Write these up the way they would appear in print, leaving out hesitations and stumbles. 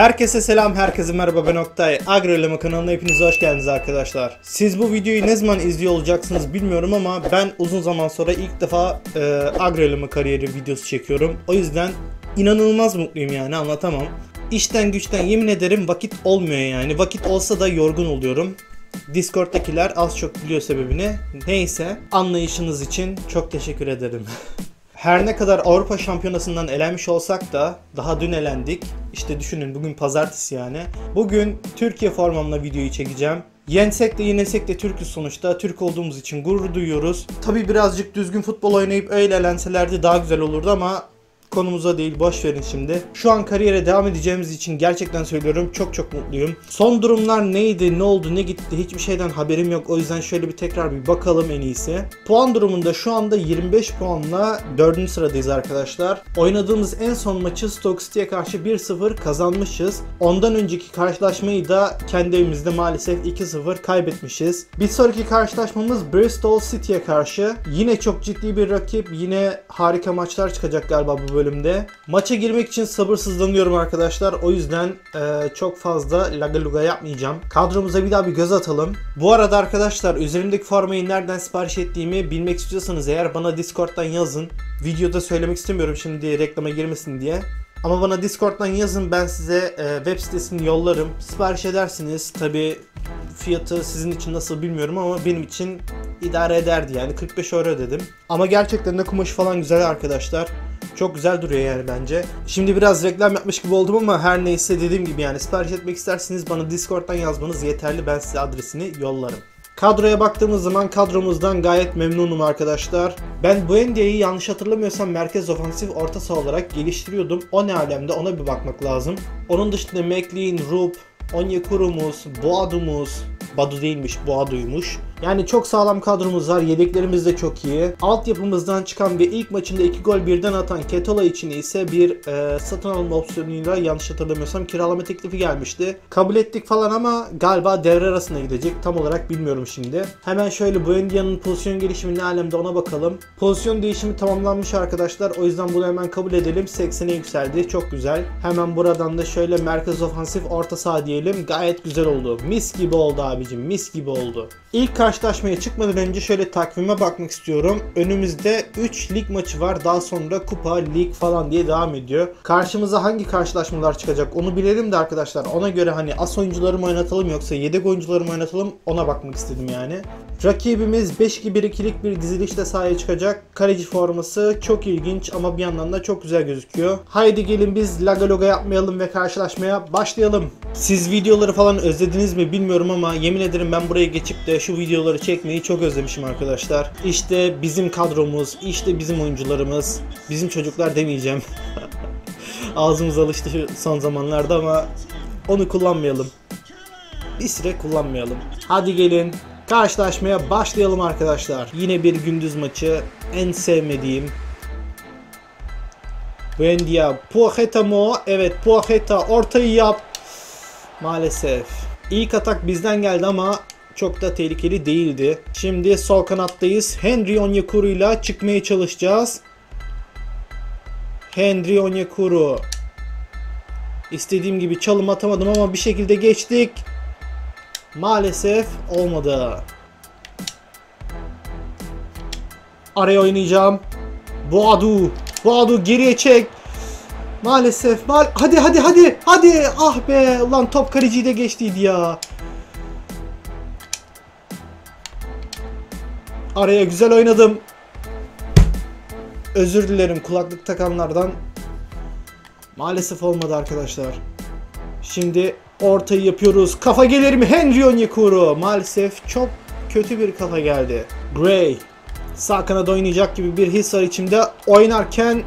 Herkese selam, herkese merhaba, ben Oktay. AgroLemo kanalına hepiniz hoş geldiniz arkadaşlar. Siz bu videoyu ne zaman izliyor olacaksınız bilmiyorum ama ben uzun zaman sonra ilk defa AgroLemo kariyeri videosu çekiyorum. O yüzden inanılmaz mutluyum, yani anlatamam. İşten güçten yemin ederim vakit olmuyor yani. Vakit olsa da yorgun oluyorum. Discord'dakiler az çok biliyor sebebini. Neyse, anlayışınız için çok teşekkür ederim. Her ne kadar Avrupa Şampiyonası'ndan elenmiş olsak da daha dün elendik. İşte düşünün, bugün pazartesi yani. Bugün Türkiye formamla videoyu çekeceğim. Yensek de yenilsek de Türk'üz sonuçta. Türk olduğumuz için gurur duyuyoruz. Tabii birazcık düzgün futbol oynayıp öyle elenselerdi daha güzel olurdu ama konumuza değil, boş verin şimdi. Şu an kariyere devam edeceğimiz için gerçekten söylüyorum çok mutluyum. Son durumlar neydi, ne oldu, ne gitti hiçbir şeyden haberim yok. O yüzden şöyle bir tekrar bir bakalım en iyisi. Puan durumunda şu anda 25 puanla 4. sıradayız arkadaşlar. Oynadığımız en son maçı Stoke City'ye karşı 1-0 kazanmışız. Ondan önceki karşılaşmayı da kendi evimizde maalesef 2-0 kaybetmişiz. Bir sonraki karşılaşmamız Bristol City'ye karşı. Yine çok ciddi bir rakip, yine harika maçlar çıkacak galiba bu bölümde. Maça girmek için sabırsızlanıyorum arkadaşlar. O yüzden çok fazla laga luga yapmayacağım. Kadromuza bir daha bir göz atalım. Bu arada arkadaşlar, üzerimdeki formayı nereden sipariş ettiğimi bilmek istiyorsanız eğer bana Discord'dan yazın. Videoda söylemek istemiyorum şimdi reklama girmesin diye. Ama bana Discord'dan yazın, ben size web sitesini yollarım. Sipariş edersiniz. Tabi fiyatı sizin için nasıl bilmiyorum ama benim için idare ederdi yani, 45 euro dedim. Ama gerçekten de kumaşı falan güzel arkadaşlar. Çok güzel duruyor yani bence. Şimdi biraz reklam yapmış gibi oldum ama her neyse, dediğim gibi yani sipariş etmek isterseniz bana Discord'dan yazmanız yeterli. Ben size adresini yollarım. Kadroya baktığımız zaman kadromuzdan gayet memnunum arkadaşlar. Ben Buendia'yı yanlış hatırlamıyorsam merkez ofansif orta saha olarak geliştiriyordum. O ne alemde, ona bir bakmak lazım. Onun dışında McLean, Rupp, Onyekuru'muz, Boadu'muz. Badu değilmiş, Boadu'ymuş. Yani çok sağlam kadromuz var, yedeklerimiz de çok iyi. Altyapımızdan çıkan ve ilk maçında 2 gol birden atan Ketola için ise bir satın alma opsiyonuyla yanlış hatırlamıyorsam kiralama teklifi gelmişti. Kabul ettik falan ama galiba devre arasına gidecek, tam olarak bilmiyorum şimdi. Hemen şöyle Buendia'nın pozisyon gelişimi ne alemde ona bakalım. Pozisyon değişimi tamamlanmış arkadaşlar, o yüzden bunu hemen kabul edelim. 80'e yükseldi, çok güzel. Hemen buradan da şöyle merkez ofansif orta saha diyelim, gayet güzel oldu. Mis gibi oldu abicim, mis gibi oldu. İlk karşılaşmaya çıkmadan önce şöyle takvime bakmak istiyorum. Önümüzde 3 lig maçı var. Daha sonra kupa, lig falan diye devam ediyor. Karşımıza hangi karşılaşmalar çıkacak onu bilelim de arkadaşlar. Ona göre hani as oyuncularımı oynatalım yoksa yedek oyuncularımı oynatalım, ona bakmak istedim yani. Rakibimiz 5-2-1-2'lik bir dizilişle sahaya çıkacak. Kaleci forması çok ilginç ama bir yandan da çok güzel gözüküyor. Haydi gelin biz laga loga yapmayalım ve karşılaşmaya başlayalım. Siz videoları falan özlediniz mi bilmiyorum ama yemin ederim ben buraya geçip de şu videoları çekmeyi çok özlemişim arkadaşlar. İşte bizim kadromuz, işte bizim oyuncularımız, bizim çocuklar demeyeceğim. Ağzımız alıştı son zamanlarda ama onu kullanmayalım. Bir süre kullanmayalım. Hadi gelin karşılaşmaya başlayalım arkadaşlar. Yine bir gündüz maçı, en sevmediğim. Buendia, Puakheta mı? Evet, Puakheta ortayı yap. Maalesef. İlk atak bizden geldi ama çok da tehlikeli değildi. Şimdi sol kanattayız. Henry Onyekuru ile çıkmaya çalışacağız. Henry Onyekuru. İstediğim gibi çalım atamadım ama bir şekilde geçtik. Maalesef olmadı. Araya oynayacağım. Boadu. Boadu geriye çek. Maalesef. Hadi. Ah be. Ulan top kaleciyi de geçtiydi ya. Araya güzel oynadım. Özür dilerim kulaklık takanlardan. Maalesef olmadı arkadaşlar. Şimdi ortayı yapıyoruz. Kafa gelir mi? Henry Onyekuru. Maalesef çok kötü bir kafa geldi. Gray. Sağ kanada oynayacak gibi bir his var içimde. Oynarken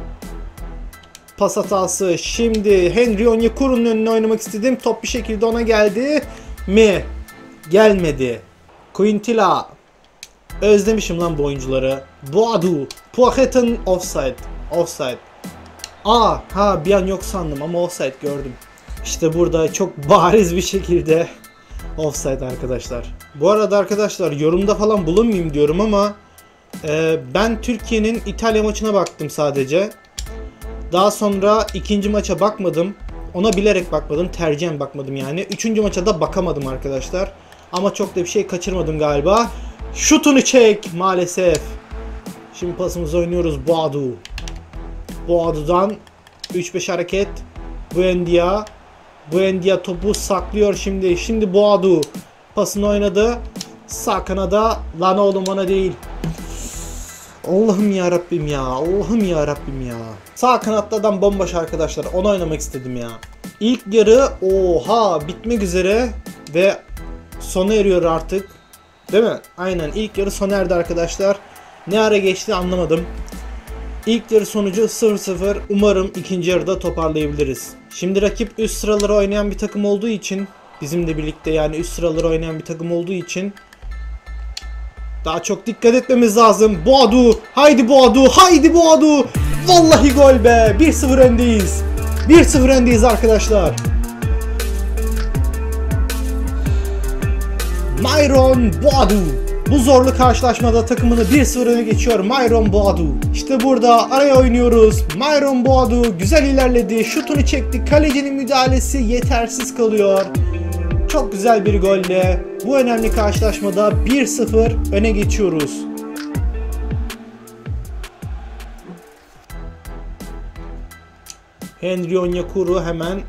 pas hatası. Şimdi Henry Onyekuru'nun önüne oynamak istedim. Top bir şekilde ona geldi mi? Gelmedi. Quintilla. Özlemişim lan bu oyuncuları. Boadu. Puakheta'nın offside. Offside. Aa, ha bir an yok sandım ama offside gördüm. İşte burada çok bariz bir şekilde offside arkadaşlar. Bu arada arkadaşlar, yorumda falan bulunmayayım diyorum ama ben Türkiye'nin İtalya maçına baktım sadece. Daha sonra ikinci maça bakmadım. Ona bilerek bakmadım. Tercihen bakmadım yani. Üçüncü maça da bakamadım arkadaşlar. Ama çok da bir şey kaçırmadım galiba. Şutunu çek maalesef. Şimdi pasımızı oynuyoruz. Boadu. Boadu'dan 3-5 hareket. Buendia. Buendia topu saklıyor şimdi. Şimdi Boadu pasını oynadı. Sağ kanada. Lan oğlum bana değil. Allah'ım ya Rabbim ya. Allah'ım ya Rabbim ya. Sağ kanatta adam bomboş arkadaşlar. Onu oynamak istedim ya. İlk yarı oha bitmek üzere ve sona eriyor artık. Değil mi? Aynen ilk yarı sona erdi arkadaşlar. Ne ara geçti anlamadım. İlk yarı sonucu 0-0. Umarım ikinci yarıda toparlayabiliriz. Şimdi rakip üst sıraları oynayan bir takım olduğu için, bizimle birlikte yani üst sıraları oynayan bir takım olduğu için daha çok dikkat etmemiz lazım. Boadu! Haydi Boadu! Haydi Boadu! Vallahi gol be! 1-0 öndeyiz. 1-0 öndeyiz arkadaşlar. Myron Boadu. Bu zorlu karşılaşmada takımını 1-0 öne geçiyor Myron Boadu. İşte burada araya oynuyoruz. Myron Boadu güzel ilerledi. Şutunu çekti. Kalecinin müdahalesi yetersiz kalıyor. Çok güzel bir golle bu önemli karşılaşmada 1-0 öne geçiyoruz. Henry Onyekuru hemen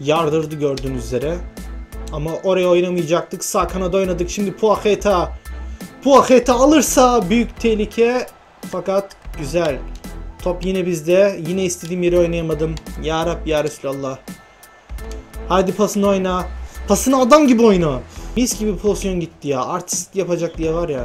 yardırdı gördüğünüz üzere. Ama oraya oynamayacaktık. Sağ kanada oynadık. Şimdi Puakheta. Puakheta alırsa büyük tehlike. Fakat güzel. Top yine bizde. Yine istediğim yere oynayamadım. Ya Rab ya Resulallah. Hadi pasını oyna. Pasını adam gibi oyna. Mis gibi pozisyon gitti ya. Artist yapacak diye var ya.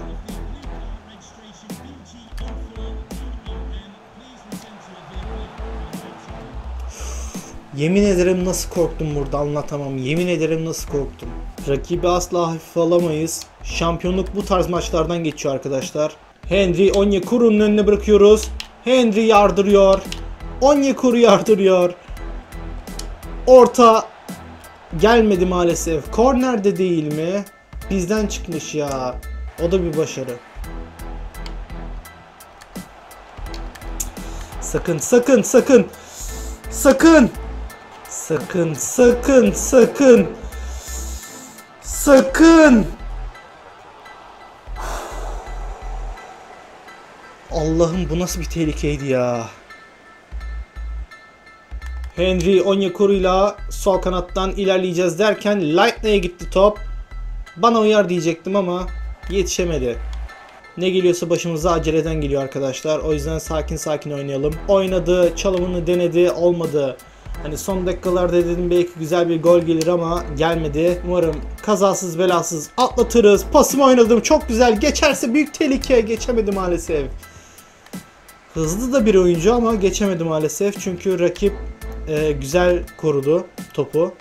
Yemin ederim nasıl korktum burada anlatamam. Yemin ederim nasıl korktum. Rakibi asla hafife alamayız. Şampiyonluk bu tarz maçlardan geçiyor arkadaşlar. Henry Onyekuru'nun önüne bırakıyoruz. Henry yardırıyor. Onyekuru yardırıyor. Orta gelmedi maalesef. Korner de değil mi? Bizden çıkmış ya. O da bir başarı. Sakın sakın sakın. Sakın. Sakın sakın sakın. Sakın. Allah'ım bu nasıl bir tehlikeydi ya. Henry Onyekuru'yla sol kanattan ilerleyeceğiz derken Leitner'e gitti top. Bana uyar diyecektim ama yetişemedi. Ne geliyorsa başımıza aceleden geliyor arkadaşlar. O yüzden sakin sakin oynayalım. Oynadı, çalımını denedi, olmadı. Hani son dakikalarda dedim belki güzel bir gol gelir ama gelmedi. Umarım kazasız belasız atlatırız. Pasımı oynadım çok güzel. Geçerse büyük tehlikeye geçemedi maalesef. Hızlı da bir oyuncu ama geçemedi maalesef. Çünkü rakip güzel korudu topu.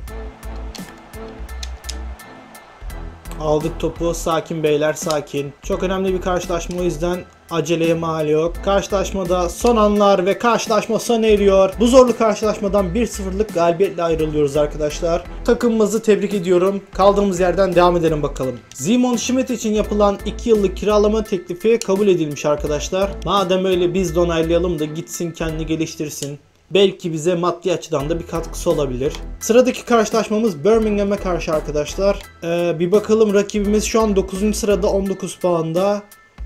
Aldık topu. Sakin beyler sakin. Çok önemli bir karşılaşma o yüzden aceleye mal yok. Karşılaşmada son anlar ve karşılaşma sona eriyor. Bu zorlu karşılaşmadan 1-0'lık galibiyetle ayrılıyoruz arkadaşlar. Takımımızı tebrik ediyorum. Kaldığımız yerden devam edelim bakalım. Simon Schmidt için yapılan 2 yıllık kiralama teklifi kabul edilmiş arkadaşlar. Madem öyle biz de onaylayalım da gitsin kendini geliştirsin. Belki bize maddi açıdan da bir katkısı olabilir. Sıradaki karşılaşmamız Birmingham'a karşı arkadaşlar. Bir bakalım rakibimiz şu an 9. sırada 19 puanda.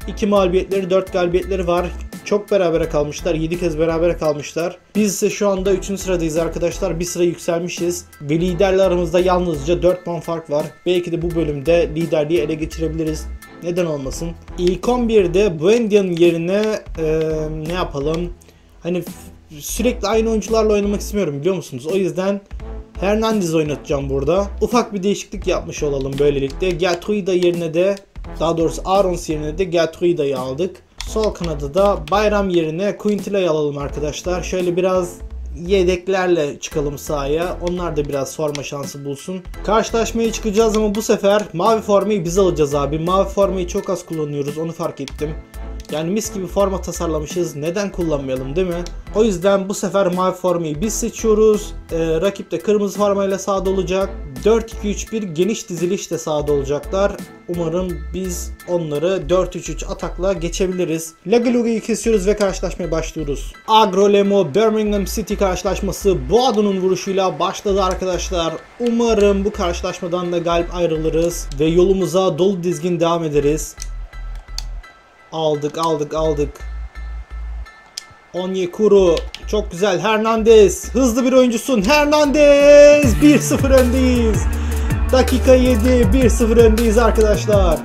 2 mağlubiyetleri 4 galibiyetleri var. Çok berabere kalmışlar. 7 kez berabere kalmışlar. Biz ise şu anda 3. sıradayız arkadaşlar. Bir sıra yükselmişiz. Ve liderle aramızda yalnızca 4 puan fark var. Belki de bu bölümde liderliği ele geçirebiliriz. Neden olmasın? İlk 11'de Buendia'nın yerine ne yapalım? Hani sürekli aynı oyuncularla oynamak istemiyorum biliyor musunuz? O yüzden Hernández oynatacağım burada. Ufak bir değişiklik yapmış olalım böylelikle. Gattuida yerine de, daha doğrusu Aarons yerine de Gattuida'yı aldık. Sol kanada da Bayram yerine Quintilla'yı alalım arkadaşlar. Şöyle biraz yedeklerle çıkalım sahaya. Onlar da biraz forma şansı bulsun. Karşılaşmaya çıkacağız ama bu sefer mavi formayı biz alacağız abi. Mavi formayı çok az kullanıyoruz onu fark ettim. Yani mis gibi forma tasarlamışız. Neden kullanmayalım değil mi? O yüzden bu sefer mavi formayı biz seçiyoruz. Rakip de kırmızı formayla sahada olacak. 4-2-3-1 geniş dizilişle sahada olacaklar. Umarım biz onları 4-3-3 atakla geçebiliriz. Lagilugi'yi kesiyoruz ve karşılaşmaya başlıyoruz. AgroLemo Birmingham City karşılaşması Boadu'nun vuruşuyla başladı arkadaşlar. Umarım bu karşılaşmadan da galip ayrılırız ve yolumuza dolu dizgin devam ederiz. Aldık, aldık, aldık. Onyekuru çok güzel. Hernández, hızlı bir oyuncusun. Hernández, 1-0 öndeyiz. Dakika 7, 1-0 öndeyiz arkadaşlar.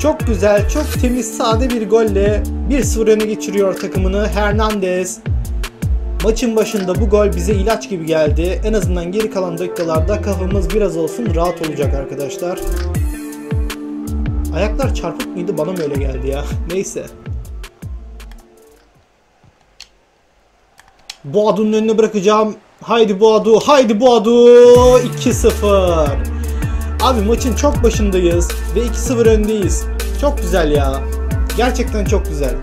Çok güzel, çok temiz, sade bir golle 1-0 öne geçiriyor takımını Hernández. Maçın başında bu gol bize ilaç gibi geldi. En azından geri kalan dakikalarda kafamız biraz olsun rahat olacak arkadaşlar. Ayaklar çarpık mıydı? Bana mı öyle geldi ya? Neyse. Boadu'nun önüne bırakacağım. Haydi Boadu, haydi Boadu. 2-0. Abi maçın çok başındayız ve 2-0 öndeyiz. Çok güzel ya. Gerçekten çok güzel.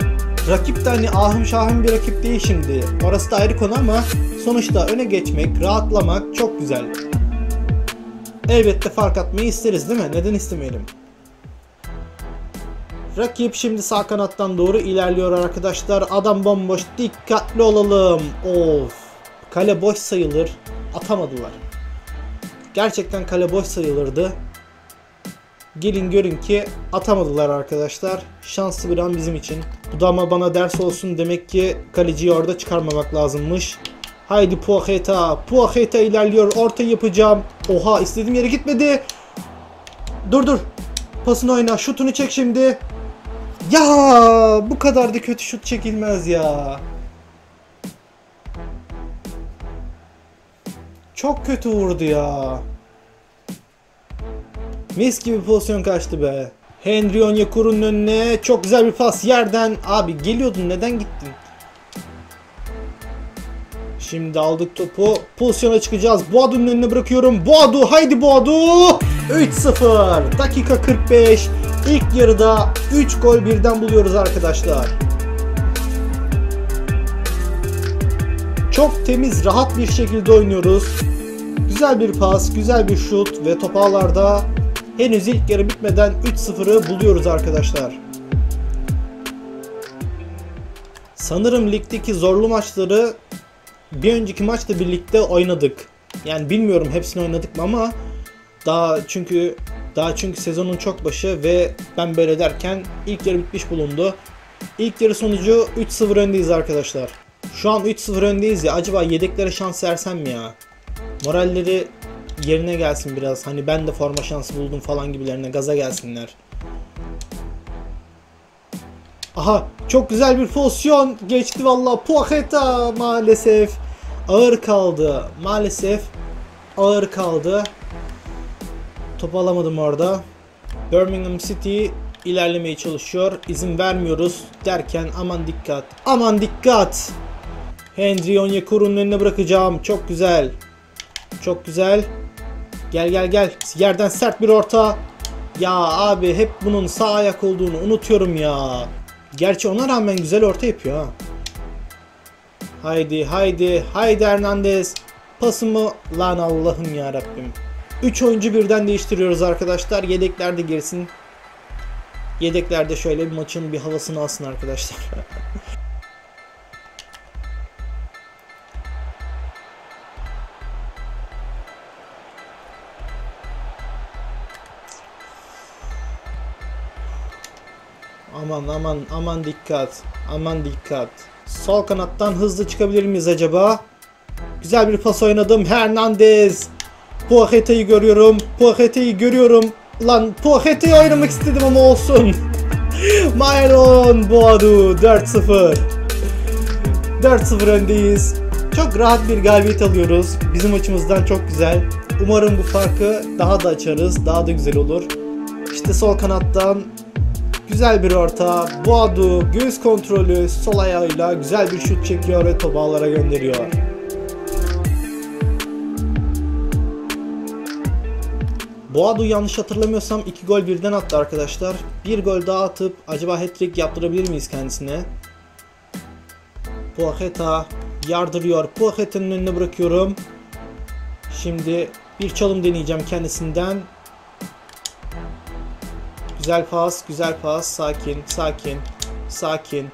Rakip de hani ahım şahım bir rakip değil şimdi. Orası da ayrı konu ama sonuçta öne geçmek, rahatlamak çok güzel. Elbette fark atmayı isteriz değil mi? Neden istemeyelim? Rakip şimdi sağ kanattan doğru ilerliyor arkadaşlar. Adam bomboş, dikkatli olalım. Of. Kale boş sayılır. Atamadılar. Gerçekten kale boş sayılırdı. Gelin görün ki atamadılar arkadaşlar. Şanslı bir an bizim için. Bu da ama bana ders olsun. Demek ki kaleciyi orada çıkarmamak lazımmış. Haydi Puakheta. Puakheta ilerliyor. Orta yapacağım. Oha, istediğim yere gitmedi. Dur dur. Pasını oyna. Şutunu çek şimdi. Ya bu kadar da kötü şut çekilmez ya. Çok kötü vurdu ya. Mis gibi pozisyon kaçtı be. Henry Onyekuru'nun önüne çok güzel bir pas yerden. Abi geliyordun, neden gittin? Şimdi aldık topu. Pozisyona çıkacağız. Boadu'nun önüne bırakıyorum. Boadu, haydi Boadu. 3-0. Dakika 45. İlk yarıda 3 gol birden buluyoruz arkadaşlar. Çok temiz, rahat bir şekilde oynuyoruz. Güzel bir pas, güzel bir şut ve top ağlarda. Henüz ilk yarı bitmeden 3-0'ı buluyoruz arkadaşlar. Sanırım ligdeki zorlu maçları bir önceki maçla birlikte oynadık. Yani bilmiyorum hepsini oynadık mı ama daha çünkü sezonun çok başı ve ben böyle derken ilk yarı bitmiş bulundu. İlk yarı sonucu 3-0 öndeyiz arkadaşlar. Şu an 3-0 öndeyiz ya, acaba yedeklere şans versem mi ya? Moralleri yerine gelsin biraz. Hani ben de forma şansı buldum falan gibilerine gaza gelsinler. Aha, çok güzel bir pozisyon geçti valla. Puakheta maalesef ağır kaldı. Maalesef ağır kaldı. Topu alamadım orada. Birmingham City ilerlemeye çalışıyor. İzin vermiyoruz derken aman dikkat. Aman dikkat. Henry Onyekuru'nun önüne bırakacağım. Çok güzel. Çok güzel. Gel gel gel. Yerden sert bir orta. Ya abi hep bunun sağ ayak olduğunu unutuyorum ya. Gerçi ona rağmen güzel orta yapıyor ha. Haydi haydi. Haydi Hernández. Pasımı lan Allah'ım ya Rabbim. 3 oyuncu birden değiştiriyoruz arkadaşlar. Yedekler de girsin. Yedekler de şöyle bir maçın bir havasını alsın arkadaşlar. Aman aman aman dikkat. Aman dikkat. Sol kanattan hızlı çıkabilir miyiz acaba? Güzel bir pas oynadım. Hernández. Puakheta'yı görüyorum. Puakheta'yı görüyorum. Lan Puakheta'yı ayırmak istedim ama olsun. Myron Boadu. 4-0. 4-0 öndeyiz. Çok rahat bir galibiyet alıyoruz. Bizim açımızdan çok güzel. Umarım bu farkı daha da açarız. Daha da güzel olur. İşte sol kanattan güzel bir orta. Boadu göğüs kontrolü, sol ayağıyla güzel bir şut çekiyor ve topu ağlara gönderiyor. Boadu yanlış hatırlamıyorsam 2 gol birden attı arkadaşlar. Bir gol daha atıp acaba hat-trick yaptırabilir miyiz kendisine? Puakheta yardırıyor. Puakheta'nın önüne bırakıyorum. Şimdi bir çalım deneyeceğim kendisinden. Güzel pas, güzel pas. Sakin, sakin, sakin.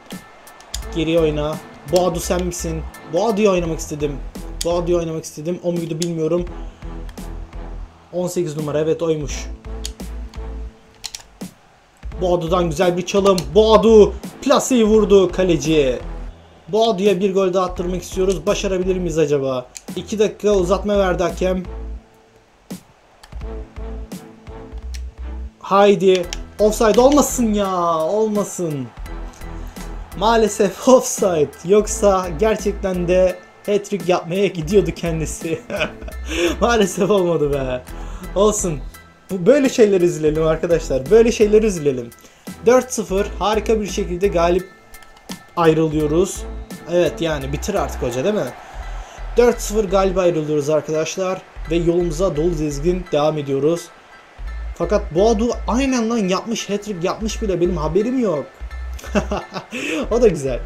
Geri oyna. Boadu sen misin? Boadu'yu oynamak istedim. Boadu'yu oynamak istedim. O muydu bilmiyorum. 18 numara, evet oymuş. Boadu'dan güzel bir çalım. Boadu plaseyi vurdu kaleci. Boadu'ya bir gol daha attırmak istiyoruz. Başarabilir miyiz acaba? 2 dakika uzatma verdi hakem. Haydi. Offside olmasın ya. Olmasın. Maalesef offside. Yoksa gerçekten de hat-trick yapmaya gidiyordu kendisi. Maalesef olmadı be. Olsun. Böyle şeyler izleyelim arkadaşlar. Böyle şeyler izleyelim. 4-0 harika bir şekilde galip ayrılıyoruz. Evet yani bitir artık hoca değil mi? 4-0 galip ayrılıyoruz arkadaşlar. Ve yolumuza dolu dizgin devam ediyoruz. Fakat Boadu aynen lan yapmış. Hat-trick yapmış bile, benim haberim yok. O da güzel.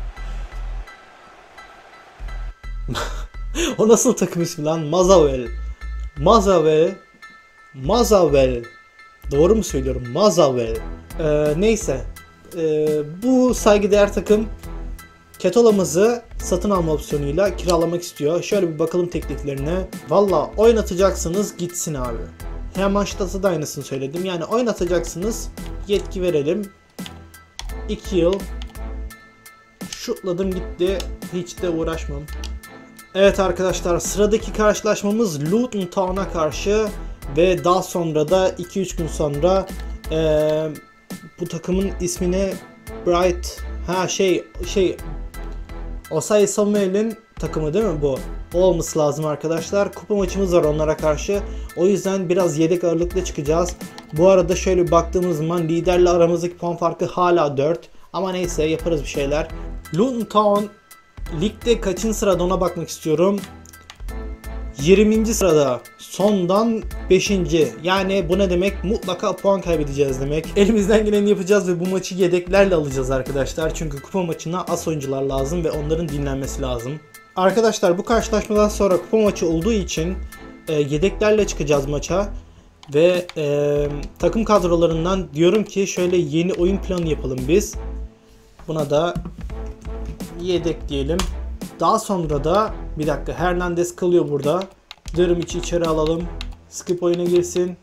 O nasıl takım ismi lan? Mazavel. Mazavel. Mazavel. Doğru mu söylüyorum? Mazavel. Neyse. Bu saygıdeğer takım Ketola'mızı satın alma opsiyonuyla kiralamak istiyor. Şöyle bir bakalım tekliflerine. Valla oynatacaksınız gitsin abi. Hem maçta da aynısını söyledim. Yani oynatacaksınız yetki verelim. 2 yıl. Şutladım gitti. Hiç de uğraşmam. Evet arkadaşlar, sıradaki karşılaşmamız Luton Town'a karşı. Ve daha sonra da 2-3 gün sonra bu takımın ismini Osay Samuel'in takımı değil mi bu? O olması lazım arkadaşlar. Kupa maçımız var onlara karşı. O yüzden biraz yedek ağırlıklı çıkacağız. Bu arada şöyle baktığımız zaman liderle aramızdaki puan farkı hala 4. Ama neyse yaparız bir şeyler. Luton Town ligde kaçıncı sırada ona bakmak istiyorum. 20. sırada, sondan 5. Yani bu ne demek? Mutlaka puan kaybedeceğiz demek. Elimizden geleni yapacağız ve bu maçı yedeklerle alacağız arkadaşlar. Çünkü kupa maçına as oyuncular lazım ve onların dinlenmesi lazım. Arkadaşlar bu karşılaşmadan sonra kupa maçı olduğu için yedeklerle çıkacağız maça. Ve takım kadrolarından diyorum ki şöyle yeni oyun planı yapalım biz. Buna da yedek diyelim. Daha sonra da bir dakika, Hernández kalıyor burada. Dürüm içeri alalım. Skip oyuna girsin.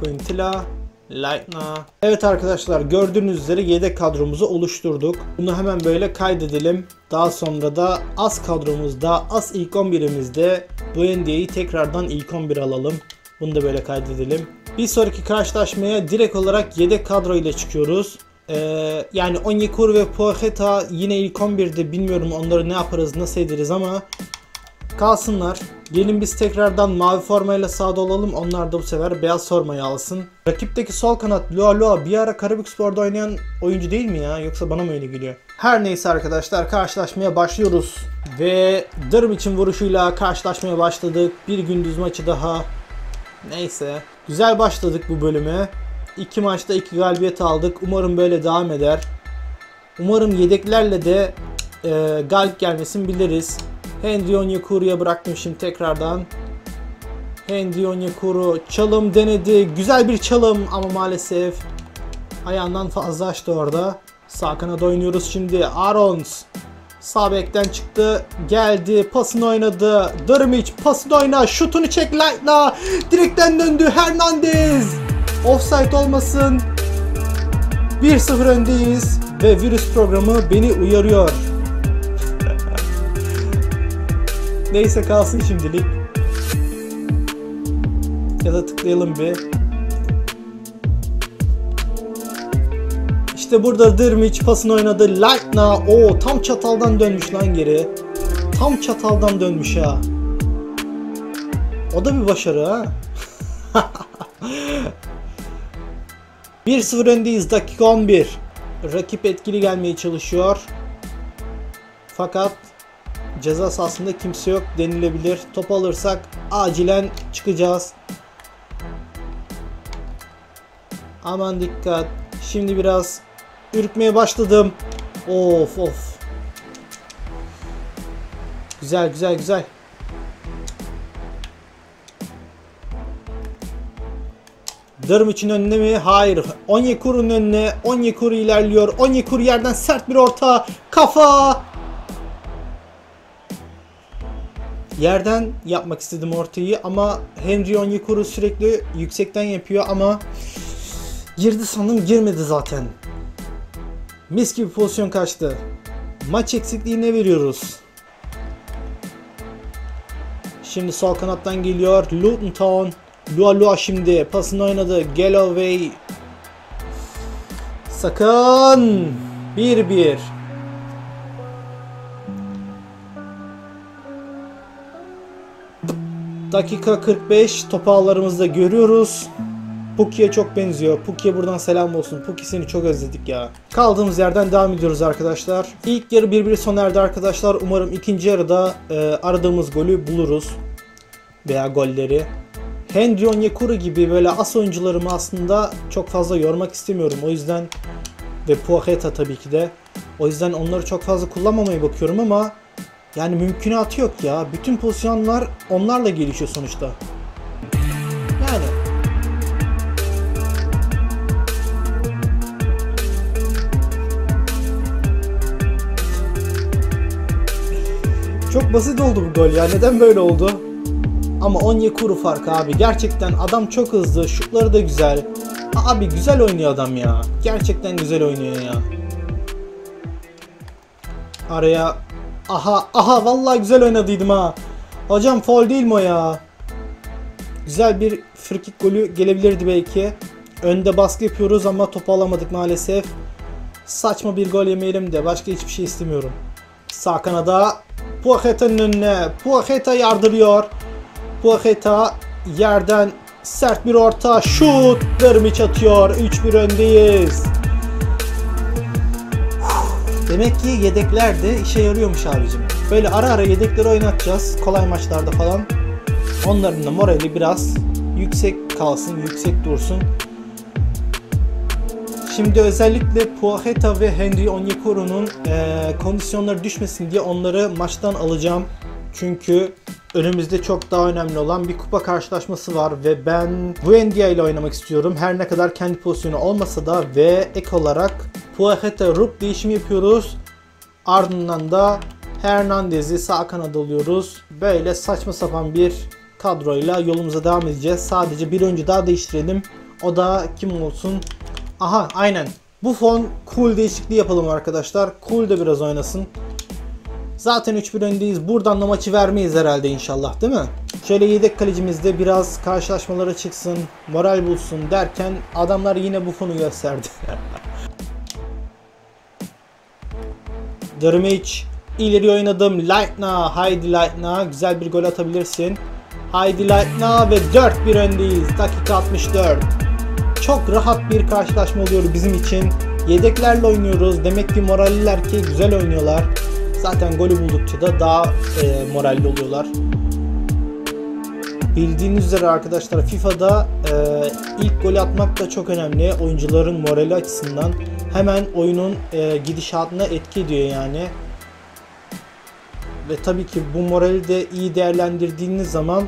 Quintilla, Leitner. Evet arkadaşlar, gördüğünüz üzere yedek kadromuzu oluşturduk. Bunu hemen böyle kaydedelim. Daha sonra da as kadromuzda, as ilk 11'imizde Buendia'yı tekrardan ilk 11 alalım. Bunu da böyle kaydedelim. Bir sonraki karşılaşmaya direkt olarak yedek kadroyla çıkıyoruz. Yani Onyekuru ve Puakheta yine ilk 11'de, bilmiyorum onları ne yaparız nasıl ederiz ama kalsınlar. Gelin biz tekrardan mavi formayla sahada olalım, onlar da bu sefer beyaz formayı alsın. Rakipteki sol kanat Lua Lua bir ara Karabükspor'da oynayan oyuncu değil mi ya, yoksa bana mı öyle geliyor? Her neyse arkadaşlar, karşılaşmaya başlıyoruz ve Dırm için vuruşuyla karşılaşmaya başladık. Bir gündüz maçı daha. Neyse, güzel başladık bu bölüme. 2 maçta 2 galibiyet aldık. Umarım böyle devam eder. Umarım yedeklerle de galip gelmesini biliriz. Henry Onyekuru'ya bıraktım şimdi tekrardan. Henry Onyekuru çalım denedi. Güzel bir çalım ama maalesef ayağından fazla açtı orada. Sağ kanada oynuyoruz şimdi. Aarons sağ bekten çıktı. Geldi. Pasını oynadı. Dırmiç pasını oyna. Şutunu çek Leitner. Direkten döndü. Hernández. Offside olmasın. 1-0 öndeyiz ve virüs programı beni uyarıyor. Neyse kalsın şimdilik. Ya da tıklayalım bir. İşte burada Dırmiç pasını oynadı. Leitner. Oo, tam çataldan dönmüş lan geri. Tam çataldan dönmüş ha. O da bir başarı ha. 1-0 öndeyiz, dakika 11. Rakip etkili gelmeye çalışıyor. Fakat ceza sahasında kimse yok denilebilir. Top alırsak acilen çıkacağız. Aman dikkat. Şimdi biraz ürkmeye başladım. Of of. Güzel güzel güzel. Darım için önüne mi? Hayır. Onyekuru'nun önüne. Onyekuru ilerliyor. Onyekuru yerden sert bir orta. Kafa. Yerden yapmak istedim ortayı ama Henry Onyekuru sürekli yüksekten yapıyor ama girdi sandım, girmedi zaten. Mis gibi pozisyon kaçtı. Maç eksikliğine veriyoruz. Şimdi sol kanattan geliyor. Luton Town. Lua Lua şimdi pasını oynadı. Galloway. Sakın. 1-1. Dakika 45. Topu ağlarımızda görüyoruz. Pukki'ye çok benziyor. Pukki'ye buradan selam olsun. Pukki seni çok özledik ya. Kaldığımız yerden devam ediyoruz arkadaşlar. İlk yarı 1-1 sona erdi arkadaşlar. Umarım ikinci yarıda aradığımız golü buluruz. Veya golleri. Henry Onyekuru gibi böyle as oyuncularımı aslında çok fazla yormak istemiyorum. O yüzden ve Puakheta tabii ki de. O yüzden onları çok fazla kullanmamaya bakıyorum ama yani mümkünatı yok ya. Bütün pozisyonlar onlarla gelişiyor sonuçta. Yani. Çok basit oldu bu gol ya. Neden böyle oldu? Ama Onyekuru farkı abi. Gerçekten adam çok hızlı. Şutları da güzel. Abi güzel oynuyor adam ya. Gerçekten güzel oynuyor ya. Araya... Aha aha vallahi güzel oynadıydım ha. Hocam faul değil mi o ya? Güzel bir frikik golü gelebilirdi belki. Önde baskı yapıyoruz ama topu alamadık maalesef. Saçma bir gol yemeyelim de başka hiçbir şey istemiyorum. Sağ kanada Puakheta'nın önüne. Puakheta yardırıyor. Puakheta yerden sert bir orta. Şut. Dırmiç atıyor. 3-1 öndeyiz. Demek ki yedekler de işe yarıyormuş abicim. Böyle ara ara yedekleri oynatacağız. Kolay maçlarda falan. Onların da morali biraz yüksek kalsın, yüksek dursun. Şimdi özellikle Puakheta ve Henry Onyekuru'nun kondisyonları düşmesin diye onları maçtan alacağım. Çünkü önümüzde çok daha önemli olan bir kupa karşılaşması var ve ben Buendia ile oynamak istiyorum. Her ne kadar kendi pozisyonu olmasa da ve ek olarak Puakheta Rupp değişimi yapıyoruz. Ardından da Hernández'i sağ kanada alıyoruz. Böyle saçma sapan bir kadroyla yolumuza devam edeceğiz. Sadece bir oyuncu daha değiştirelim. O da kim olsun? Aha aynen. Bu fon cool değişikliği yapalım arkadaşlar. Cool de biraz oynasın. Zaten 3-1 öndeyiz. Buradan da maçı vermeyiz herhalde inşallah, değil mi? Şöyle yedek kalecimiz de biraz karşılaşmalara çıksın, moral bulsun derken adamlar yine bu fonu gösterdi. Dırmiç. İleri oynadım. Leitner. Haydi Leitner. Güzel bir gol atabilirsin. Haydi Leitner ve 4-1 öndeyiz. Dakika 64. Çok rahat bir karşılaşma oluyor bizim için. Yedeklerle oynuyoruz. Demek ki moralliler ki güzel oynuyorlar. Zaten golü buldukça da daha moralli oluyorlar. Bildiğiniz üzere arkadaşlar FIFA'da ilk golü atmak da çok önemli. Oyuncuların morali açısından hemen oyunun gidişatına etki ediyor yani. Ve tabii ki bu morali de iyi değerlendirdiğiniz zaman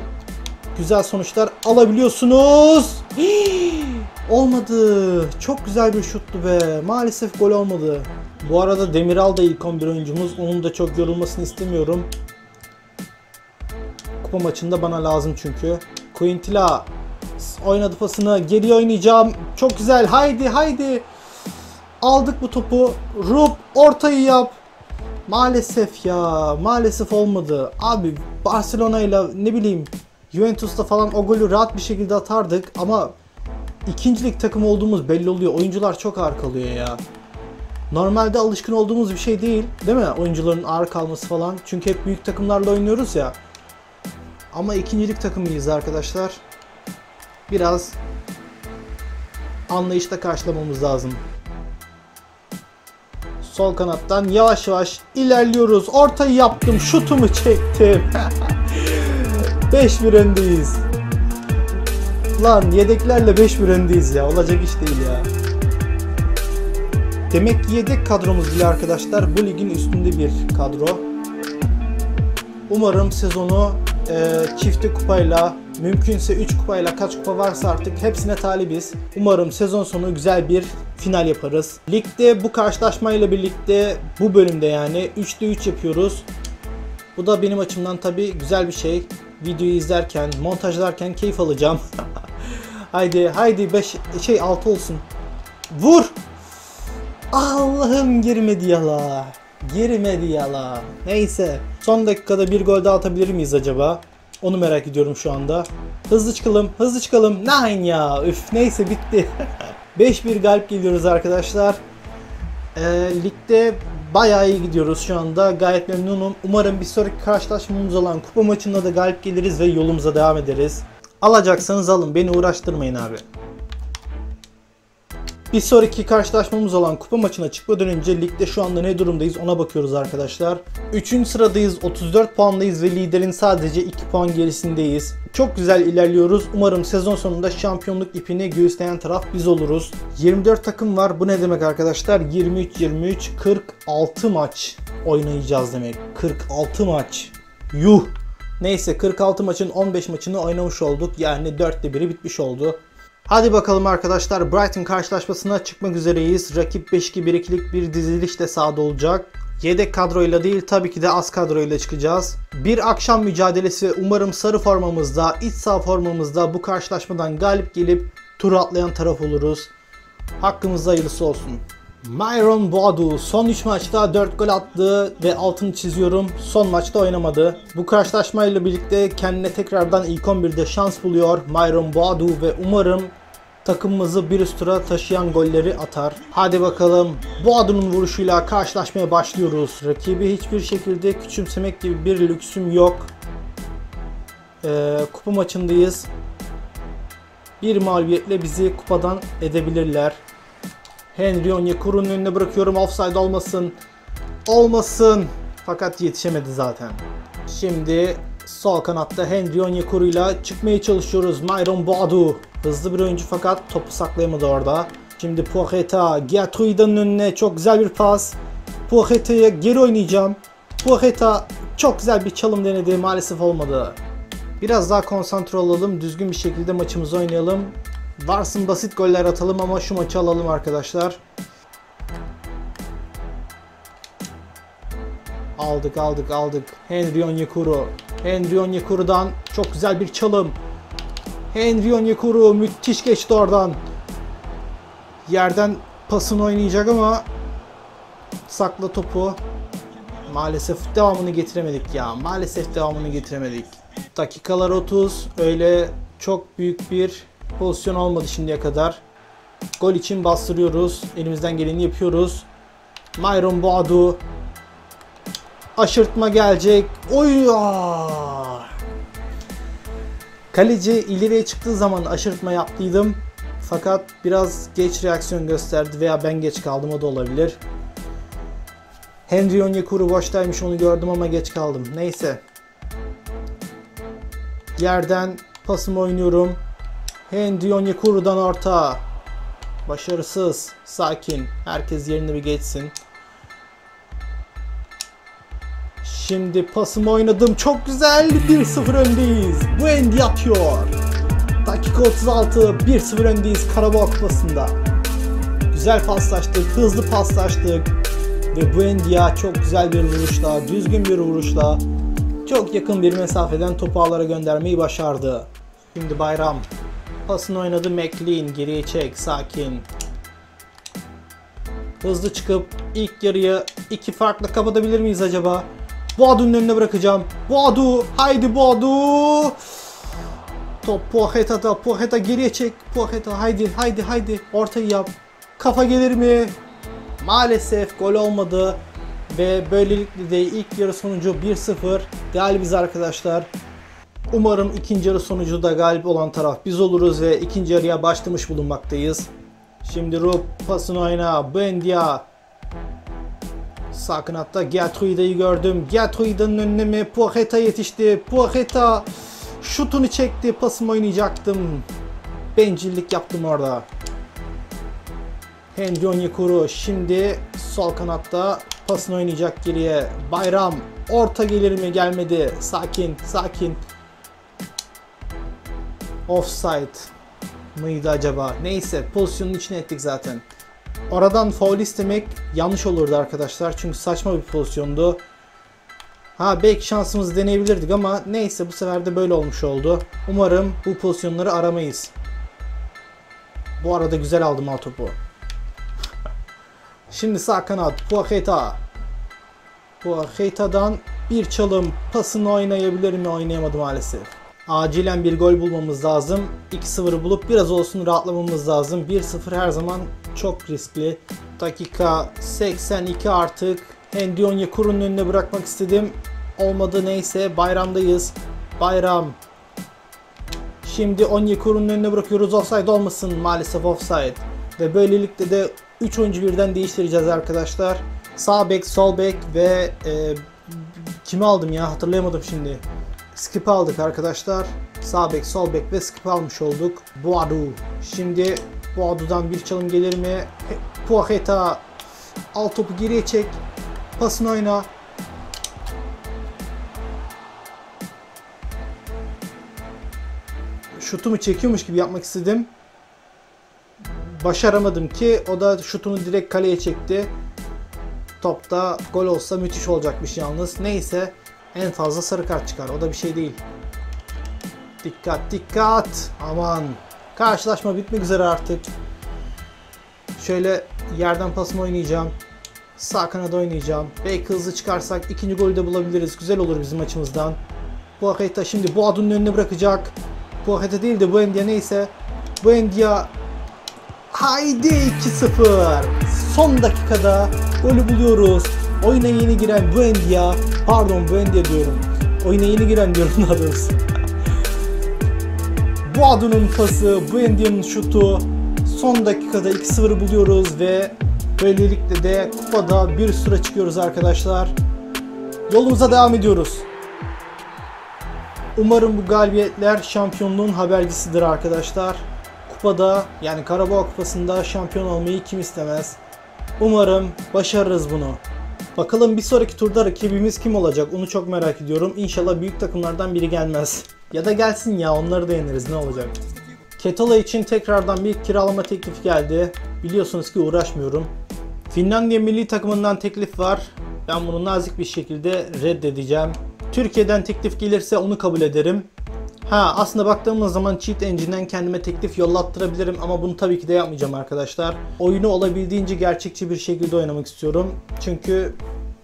güzel sonuçlar alabiliyorsunuz. Hii, olmadı. Çok güzel bir şuttu be. Maalesef gol olmadı. Bu arada Demiral da ilk 11 oyuncumuz. Onun da çok yorulmasını istemiyorum. Kupa maçında bana lazım çünkü. Quintilla oynadı pasını. Geri oynayacağım. Çok güzel. Haydi haydi. Aldık bu topu. Rupp ortayı yap. Maalesef ya. Maalesef olmadı. Abi Barcelona ile ne bileyim Juventus'ta falan o golü rahat bir şekilde atardık ama ikincilik takım olduğumuz belli oluyor. Oyuncular çok ağır kalıyor ya. Normalde alışkın olduğumuz bir şey değil. Değil mi? Oyuncuların ağır kalması falan. Çünkü hep büyük takımlarla oynuyoruz ya. Ama ikincilik takımıyız arkadaşlar. Biraz anlayışla karşılamamız lazım. Sol kanattan yavaş yavaş ilerliyoruz. Ortayı yaptım. Şutumu çektim. 5-1 öndeyiz. Lan yedeklerle 5-1 öndeyiz ya. Olacak iş değil ya. Demek ki yedek kadromuz bile arkadaşlar bu ligin üstünde bir kadro. Umarım sezonu çifte kupayla, mümkünse 3 kupayla, kaç kupa varsa artık hepsine talibiz. Umarım sezon sonu güzel bir final yaparız. Ligde bu karşılaşmayla birlikte bu bölümde yani 3'te 3 yapıyoruz. Bu da benim açımdan tabii güzel bir şey. Videoyu izlerken, montajlarken keyif alacağım. haydi 6 olsun. Vur! Allah'ım girmedi yala. Girmedi yala. Neyse. Son dakikada bir gol daha atabilir miyiz acaba? Onu merak ediyorum şu anda. Hızlı çıkalım, hızlı çıkalım. Nein ya. Üf, neyse bitti. 5-1 galip geliyoruz arkadaşlar. Ligde bayağı iyi gidiyoruz şu anda. Gayet memnunum. Umarım bir sonraki karşılaşmamız olan kupa maçında da galip geliriz ve yolumuza devam ederiz. Alacaksanız alın. Beni uğraştırmayın abi. Bir sonraki karşılaşmamız olan kupa maçına çıkmadan önce ligde şu anda ne durumdayız ona bakıyoruz arkadaşlar. 3. sıradayız, 34 puandayız ve liderin sadece 2 puan gerisindeyiz. Çok güzel ilerliyoruz. Umarım sezon sonunda şampiyonluk ipini göğüsleyen taraf biz oluruz. 24 takım var. Bu ne demek arkadaşlar? 23-23, 46 maç oynayacağız demek. 46 maç. Yuh! Neyse 46 maçın 15 maçını oynamış olduk. Yani 4'te 1'i bitmiş oldu. Hadi bakalım arkadaşlar, Brighton karşılaşmasına çıkmak üzereyiz. Rakip 5-2-1-2'lik bir dizilişle sahada olacak. Yedek kadroyla değil tabii ki de az kadroyla çıkacağız. Bir akşam mücadelesi. Umarım sarı formamızda, iç saha formamızda bu karşılaşmadan galip gelip tur atlayan taraf oluruz. Hakkımızda hayırlısı olsun. Myron Boadu son 3 maçta 4 gol attı ve altını çiziyorum, son maçta oynamadı. Bu karşılaşmayla birlikte kendine tekrardan ilk 11'de şans buluyor Myron Boadu ve umarım takımımızı bir üst tura taşıyan golleri atar. Hadi bakalım, Boadu'nun vuruşuyla karşılaşmaya başlıyoruz. Rakibi hiçbir şekilde küçümsemek gibi bir lüksüm yok. Kupa maçındayız. Bir mağlubiyetle bizi kupadan edebilirler. Henry Onyekuru'nun önüne bırakıyorum. Offside olmasın. Olmasın. Fakat yetişemedi zaten. Şimdi sol kanatta Henry Onyekuru'yla çıkmaya çalışıyoruz. Myron Boadu. Hızlı bir oyuncu fakat topu saklayamadı orada. Şimdi Puakheta. Giatuida'nın önüne çok güzel bir pas. Puakheta'ya geri oynayacağım. Puakheta çok güzel bir çalım denedi. Maalesef olmadı. Biraz daha konsantre olalım. Düzgün bir şekilde maçımızı oynayalım. Varsın basit goller atalım ama şu maçı alalım arkadaşlar. Aldık. Henry Onyekuru. Henry Onyekuru'dan çok güzel bir çalım. Henry Onyekuru müthiş geçti oradan. Yerden pasını oynayacak ama sakla topu. Maalesef devamını getiremedik ya. Dakikalar 30. Öyle çok büyük bir pozisyon olmadı şimdiye kadar. Gol için bastırıyoruz. Elimizden geleni yapıyoruz. Myron Boadu. Aşırtma gelecek. Oy! Kaleci ileriye çıktığı zaman aşırtma yaptıydım. Fakat biraz geç reaksiyon gösterdi veya ben geç kaldım, o da olabilir. Henry Onyekuru boştaymış, onu gördüm ama geç kaldım. Neyse. Yerden pasımı oynuyorum. Henry Onyekuru'dan orta. Başarısız. Sakin. Herkes yerine bir geçsin. Şimdi pasımı oynadım. Çok güzel. 1-0 öndeyiz. Buendia atıyor. Dakika 36. 1-0 öndeyiz Karabağ Kupası'nda. Güzel paslaştık. Hızlı paslaştık. Ve Buendia çok güzel bir vuruşla, düzgün bir vuruşla çok yakın bir mesafeden topu ağlara göndermeyi başardı. Şimdi Bayram. Pasını oynadı McLean. Geriye çek. Sakin. Hızlı çıkıp ilk yarıyı 2 farkla kapatabilir miyiz acaba? Boadu'nun önüne bırakacağım. Boadu. Haydi Boadu. Top Puakheta'da. Puakheta geriye çek. Puakheta haydi. Ortayı yap. Kafa gelir mi? Maalesef gol olmadı. Ve böylelikle de ilk yarı sonucu 1-0. Galibiz arkadaşlar. Umarım ikinci yarı sonucu da galip olan taraf biz oluruz ve ikinci yarıya başlamış bulunmaktayız. Şimdi Rupp pasını oyna. Buendia. Sağ kanatta Giatuida'yı gördüm. Giatuida'nın önüne mi? Puakheta yetişti. Puakheta şutunu çekti. Pasımı oynayacaktım. Bencillik yaptım orada. Henry Onyekuru şimdi sol kanatta pasını oynayacak geriye. Bayram. Orta gelir mi? Gelmedi. Sakin, sakin. Offside mıydı acaba? Neyse, pozisyonun içine ettik zaten. Oradan faul istemek yanlış olurdu arkadaşlar. Çünkü saçma bir pozisyondu. Ha, belki şansımızı deneyebilirdik ama neyse, bu sefer de böyle olmuş oldu. Umarım bu pozisyonları aramayız. Bu arada güzel aldım alt topu. Şimdi sağ kanat Puakheta. Puakheta'dan bir çalım, pasını oynayabilir mi? Oynayamadı maalesef. Acilen bir gol bulmamız lazım. 2-0'ı bulup biraz olsun rahatlamamız lazım. 1-0 her zaman çok riskli. Dakika 82 artık. Henry Onyekuru'nun önüne bırakmak istedim. Olmadı, neyse. Bayram'dayız. Bayram. Şimdi Onyekuru'nun önüne bırakıyoruz. Offside olmasın, maalesef offside. Ve böylelikle de 3 oyuncu birden değiştireceğiz arkadaşlar. Sağ bek, sol bek ve kimi aldım ya, hatırlayamadım şimdi. Skip aldık arkadaşlar. Sağ bek, sol bek ve skip almış olduk. Boadu. Şimdi Boadu'dan bir çalım gelir mi? Puakheta. Al topu geriye çek. Pasını oyna. Şutumu çekiyormuş gibi yapmak istedim. Başaramadım ki. O da şutunu direkt kaleye çekti. Topta gol olsa müthiş olacakmış yalnız. Neyse. En fazla sarı kart çıkar. O da bir şey değil. Dikkat, dikkat. Aman. Karşılaşma bitmek üzere artık. Şöyle yerden pasımı oynayacağım. Sağ kanada oynayacağım. Belki hızlı çıkarsak ikinci golü de bulabiliriz. Güzel olur bizim açımızdan. Puakheta şimdi Boadu'nun önüne bırakacak. Puakheta değil de Buendia, neyse. Buendia. Haydi 2-0. Son dakikada golü buluyoruz. Oyuna yeni giren Buendia. Pardon, Buendia diyorum. Oyuna yeni giren diyorum daha doğrusu. Boadu'nun pası, Buendia'nın şutu. Son dakikada 2-0'ı buluyoruz ve böylelikle de kupada bir süre çıkıyoruz arkadaşlar. Yolumuza devam ediyoruz. Umarım bu galibiyetler şampiyonluğun habercisidir arkadaşlar. Kupada, yani Karabağ Kupası'nda şampiyon olmayı kim istemez? Umarım başarırız bunu. Bakalım bir sonraki turda rakibimiz kim olacak, onu çok merak ediyorum. İnşallah büyük takımlardan biri gelmez. Ya da gelsin ya, onları da yeneriz, ne olacak? Ketola için tekrardan bir kiralama teklifi geldi. Biliyorsunuz ki uğraşmıyorum. Finlandiya milli takımından teklif var. Ben bunu nazik bir şekilde reddedeceğim. Türkiye'den teklif gelirse onu kabul ederim. Ha, aslında baktığımız zaman Cheat Engine'den kendime teklif yollattırabilirim ama bunu tabii ki de yapmayacağım arkadaşlar. Oyunu olabildiğince gerçekçi bir şekilde oynamak istiyorum. Çünkü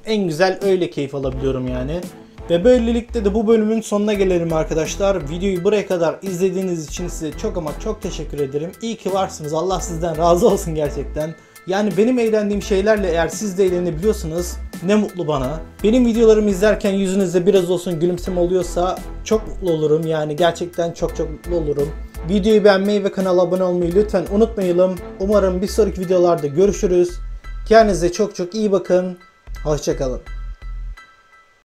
en güzel öyle keyif alabiliyorum yani. Ve böylelikle de bu bölümün sonuna gelelim arkadaşlar. Videoyu buraya kadar izlediğiniz için size çok ama çok teşekkür ederim. İyi ki varsınız. Allah sizden razı olsun gerçekten. Yani benim eğlendiğim şeylerle eğer siz de eğlenebiliyorsanız ne mutlu bana. Benim videolarımı izlerken yüzünüzde biraz olsun gülümseme oluyorsa çok mutlu olurum. Yani gerçekten çok çok mutlu olurum. Videoyu beğenmeyi ve kanala abone olmayı lütfen unutmayalım. Umarım bir sonraki videolarda görüşürüz. Kendinize çok çok iyi bakın. Hoşçakalın.